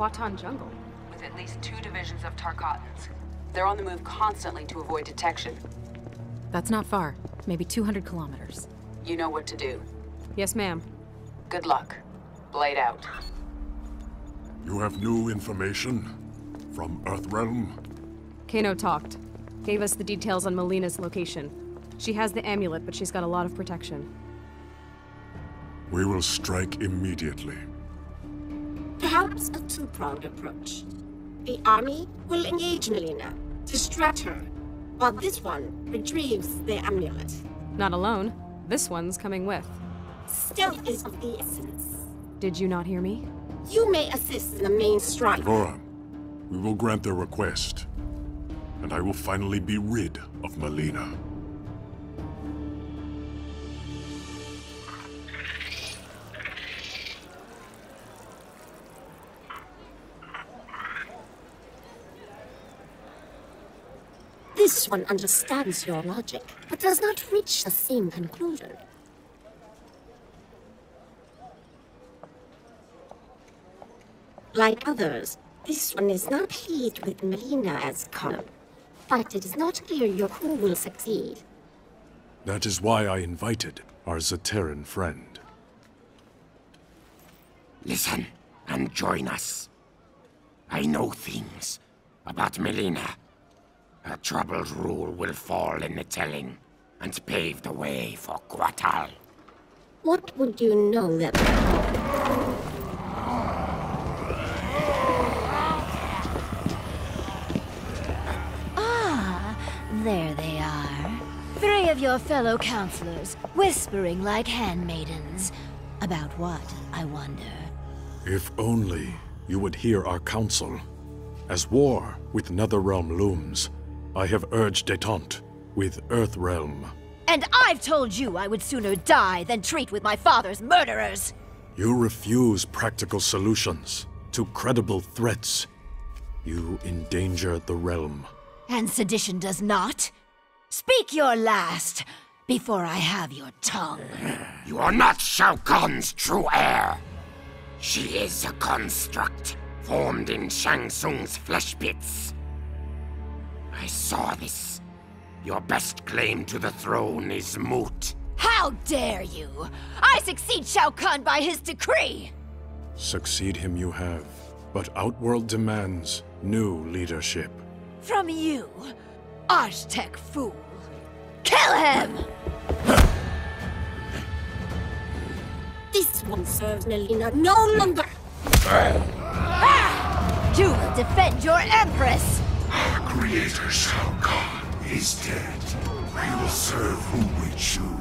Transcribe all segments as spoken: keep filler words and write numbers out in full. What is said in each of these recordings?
Watan Jungle? With at least two divisions of Tarkatans. They're on the move constantly to avoid detection. That's not far. Maybe two hundred kilometers. You know what to do. Yes, ma'am. Good luck. Blade out. You have new information? From Earthrealm? Kano talked. Gave us the details on Mileena's location. She has the amulet, but she's got a lot of protection. We will strike immediately. Perhaps a two-pronged approach. The army will engage Mileena, distract her, while this one retrieves the amulet. Not alone. This one's coming with. Stealth is of the essence. Did you not hear me? You may assist in the main strike. D'Vorah, we will grant their request, and I will finally be rid of Mileena. This one understands your logic, but does not reach the same conclusion. Like others, this one is not pleased with Mileena as Khan, but it is not clear your crew will succeed. That is why I invited our Zateran friend. Listen and join us. I know things about Mileena. Her troubled rule will fall in the telling, and pave the way for Kotal. What would you know that... Ah, there they are. Three of your fellow counselors, whispering like handmaidens. About what, I wonder? If only you would hear our counsel. As war with Netherrealm looms, I have urged détente with Earthrealm. And I've told you I would sooner die than treat with my father's murderers! You refuse practical solutions to credible threats. You endanger the realm. And sedition does not? Speak your last, before I have your tongue. You are not Shao Kahn's true heir. She is a construct, formed in Shang Tsung's flesh pits. I saw this. Your best claim to the throne is moot. How dare you! I succeed Shao Kahn by his decree! Succeed him you have, but Outworld demands new leadership. From you, Archtec fool. Kill him! This one serves Mileena no longer! Ah! You will defend your Empress! Our creator, Shao Kahn, is dead. We will serve whom we choose.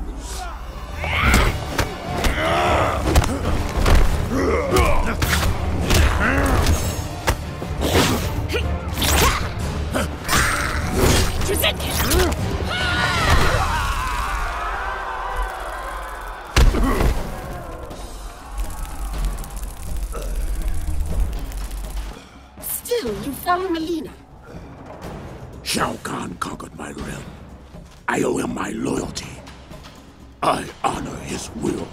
Still, you follow Mileena. Shao Kahn conquered my realm. I owe him my loyalty. I honor his will.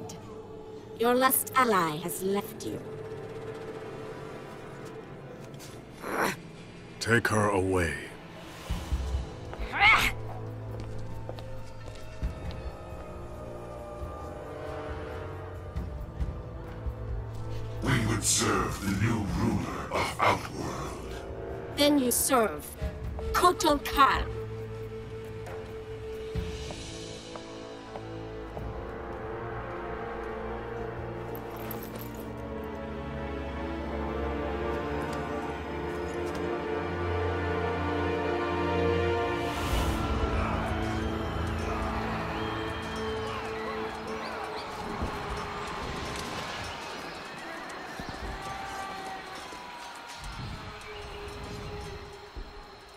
defeated. Your last ally has left you. Take her away. We would serve the new ruler of Outworld. Then you serve Kotal Kahn.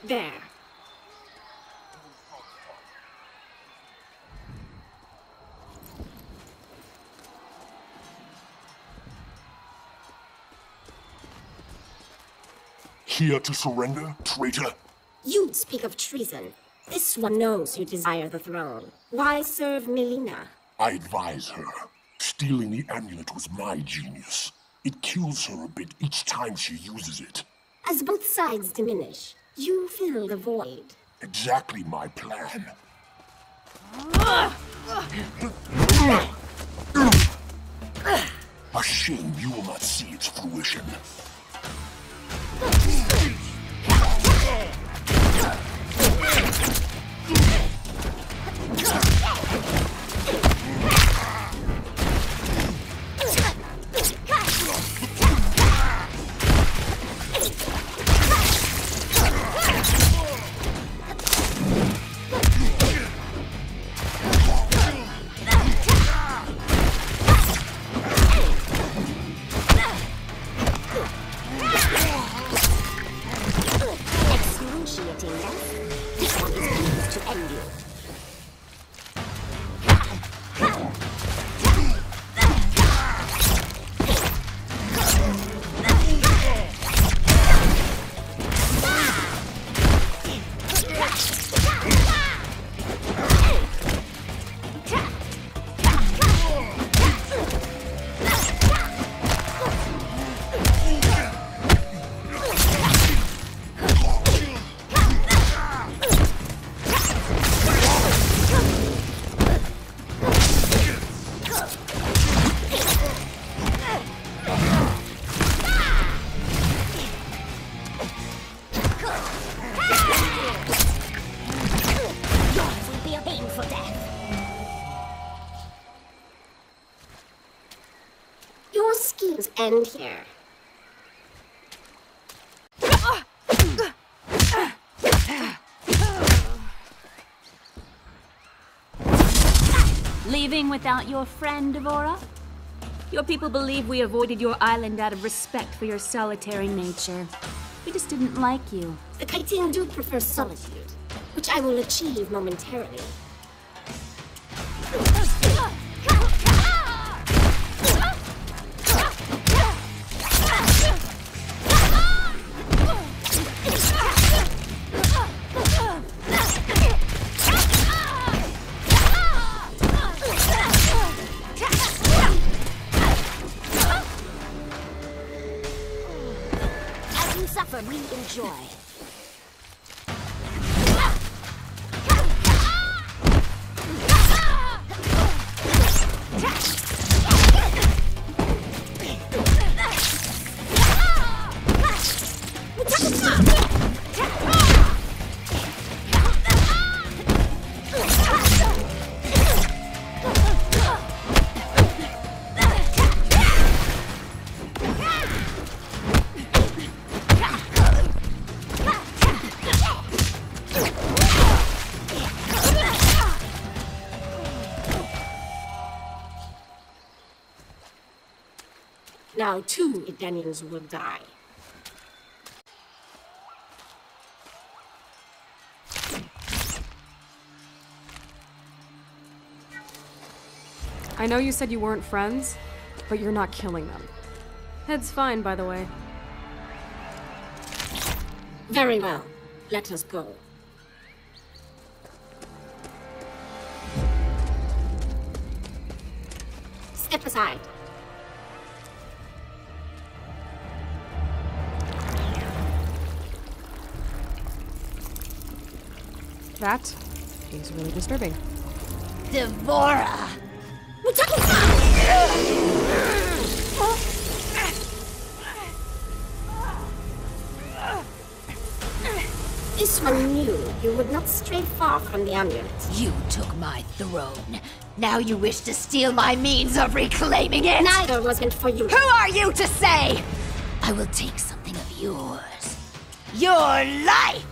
There. Here to surrender, traitor? You'd speak of treason. This one knows you desire the throne. Why serve Mileena? I advise her. Stealing the amulet was my genius. It kills her a bit each time she uses it. As both sides diminish, you fill the void. Exactly my plan. A shame you will not see its fruition. End here. Leaving without your friend, D'Vorah? Your people believe we avoided your island out of respect for your solitary nature. We just didn't like you. The Kytinn do prefer solitude, which I will achieve momentarily. Now two Edenians will die. I know you said you weren't friends, but you're not killing them. Head's fine, by the way. Very well. Let us go. step aside. That is really disturbing. D'Vorah! This one knew you would not stray far from the amulet. You took my throne. Now you wish to steal my means of reclaiming it? Neither was meant for you. Who are you to say? I will take something of yours. Your life!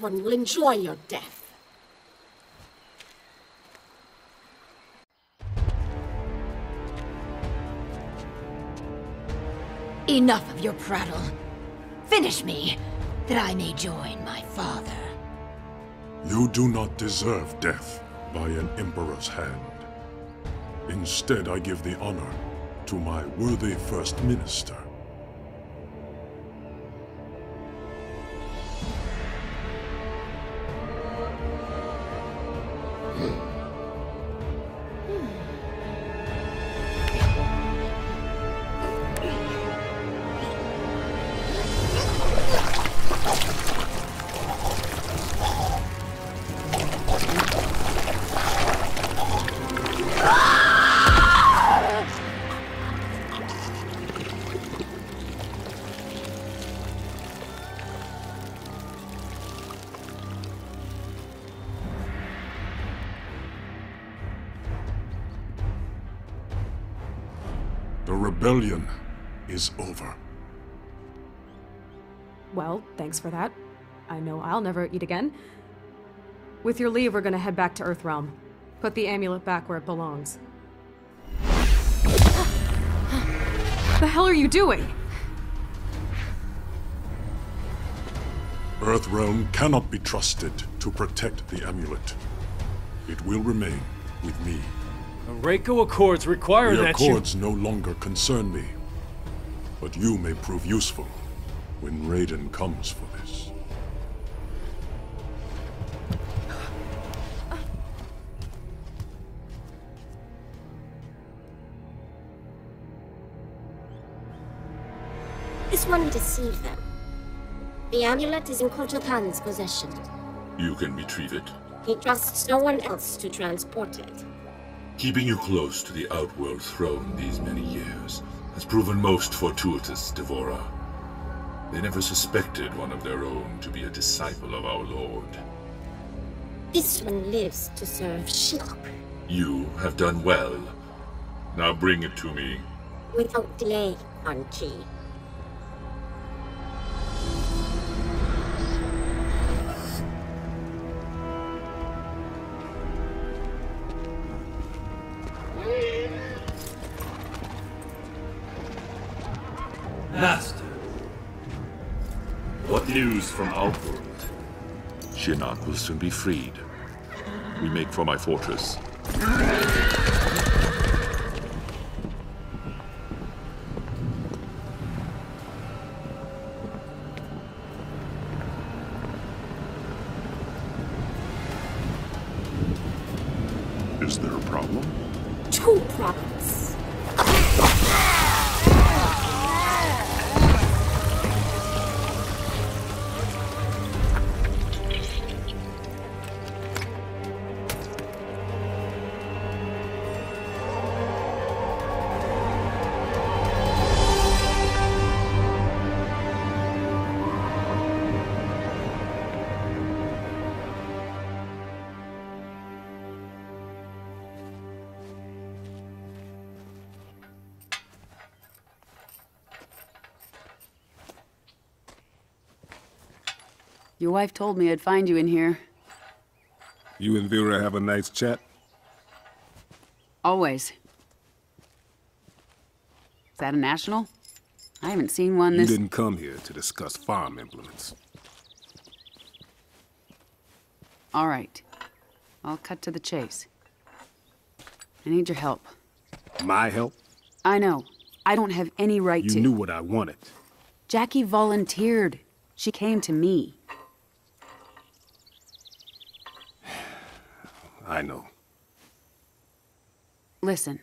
One will enjoy your death. Enough of your prattle. Finish me, that I may join my father. You do not deserve death by an emperor's hand. Instead, I give the honor to my worthy first minister. The rebellion is over. Well, thanks for that. I know I'll never eat again. With your leave, we're gonna head back to Earthrealm. Put the amulet back where it belongs. The hell are you doing? Earthrealm cannot be trusted to protect the amulet. It will remain with me. The Reiko Accords require that you— The Accords no longer concern me. But you may prove useful when Raiden comes for this. This one deceived them. The amulet is in Kotal Kahn's possession. You can retrieve it. He trusts no one else to transport it. Keeping you close to the Outworld throne these many years has proven most fortuitous, D'Vorah. They never suspected one of their own to be a disciple of our Lord. This one lives to serve Shinnok. You have done well. Now bring it to me. Without delay, Quan Chi. From Outworld. Shinnok will soon be freed. We make for my fortress. Is there a problem? Two problems. Your wife told me I'd find you in here. You and Vera have a nice chat? Always. Is that a national? I haven't seen one this... You didn't come here to discuss farm implements. All right. I'll cut to the chase. I need your help. My help? I know. I don't have any right to... You knew what I wanted. Jackie volunteered. She came to me. I know. Listen.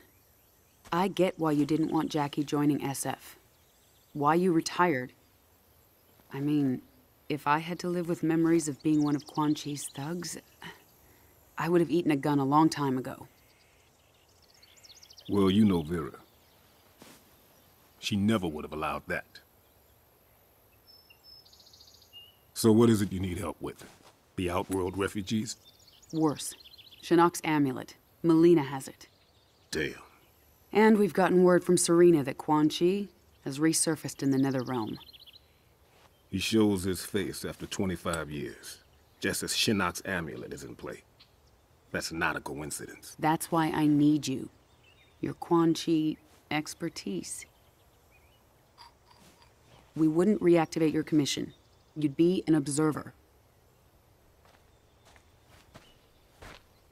I get why you didn't want Jackie joining S F. Why you retired. I mean, if I had to live with memories of being one of Quan Chi's thugs, I would have eaten a gun a long time ago. Well, you know Vera. She never would have allowed that. So what is it you need help with? The Outworld refugees? Worse. Shinnok's amulet. Mileena has it. Damn. And we've gotten word from Serena that Quan Chi has resurfaced in the Netherrealm. He shows his face after twenty-five years, just as Shinnok's amulet is in play. That's not a coincidence. That's why I need you. Your Quan Chi expertise. We wouldn't reactivate your commission. You'd be an observer.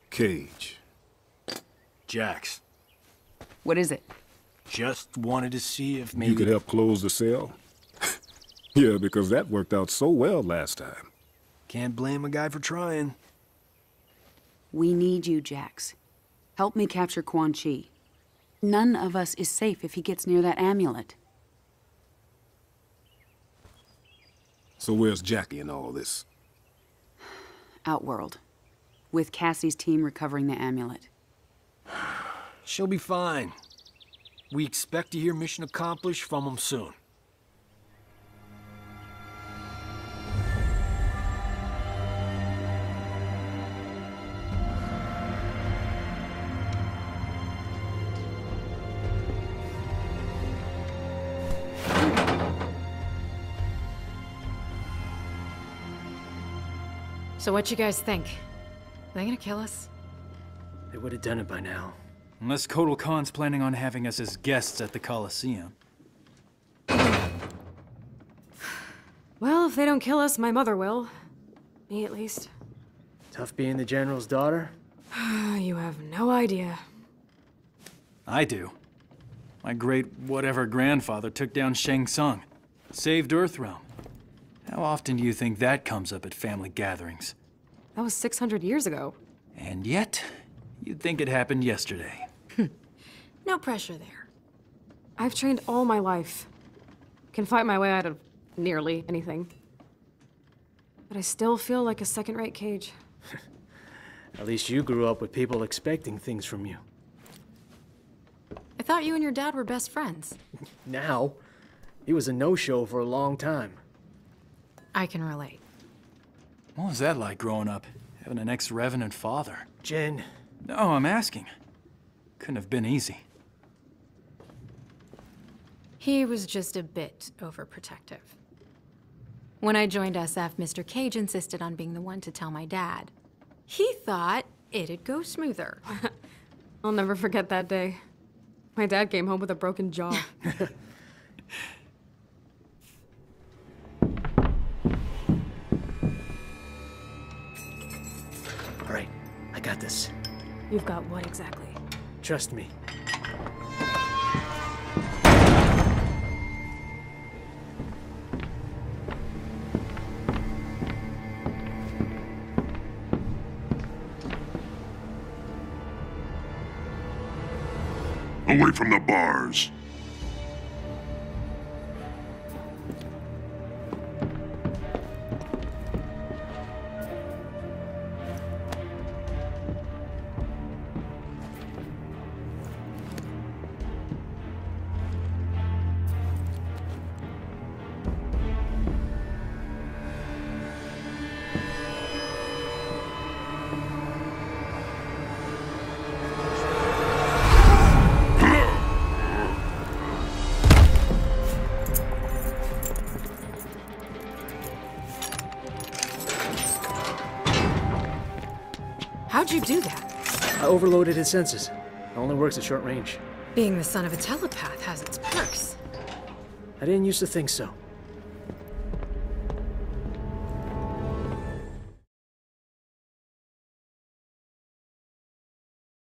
Cage. Jax. What is it? Just wanted to see if maybe... You could help close the sale? Yeah, because that worked out so well last time. Can't blame a guy for trying. We need you, Jax. Help me capture Quan Chi. None of us is safe if he gets near that amulet. So where's Jackie in all this? Outworld. With Cassie's team recovering the amulet. She'll be fine. We expect to hear mission accomplished from them soon. So what you guys think? Are they gonna kill us? They would have done it by now. Unless Kotal Khan's planning on having us as guests at the Colosseum. Well, if they don't kill us, my mother will. Me, at least. Tough being the general's daughter? You have no idea. I do. My great whatever grandfather took down Shang Tsung. Saved Earthrealm. How often do you think that comes up at family gatherings? That was six hundred years ago. And yet, you'd think it happened yesterday. No pressure there. I've trained all my life. Can fight my way out of nearly anything. But I still feel like a second-rate Cage. At least you grew up with people expecting things from you. I thought you and your dad were best friends. Now? He was a no-show for a long time. I can relate. What was that like growing up? Having an ex-revenant father? Jen. No, I'm asking. Couldn't have been easy. He was just a bit overprotective. When I joined S F, Mister Cage insisted on being the one to tell my dad. He thought it'd go smoother. I'll never forget that day. My dad came home with a broken jaw. Got this. You've got what exactly? Trust me. Away from the bars. How'd you do that? I overloaded his senses. It only works at short range. Being the son of a telepath has its perks. I didn't used to think so.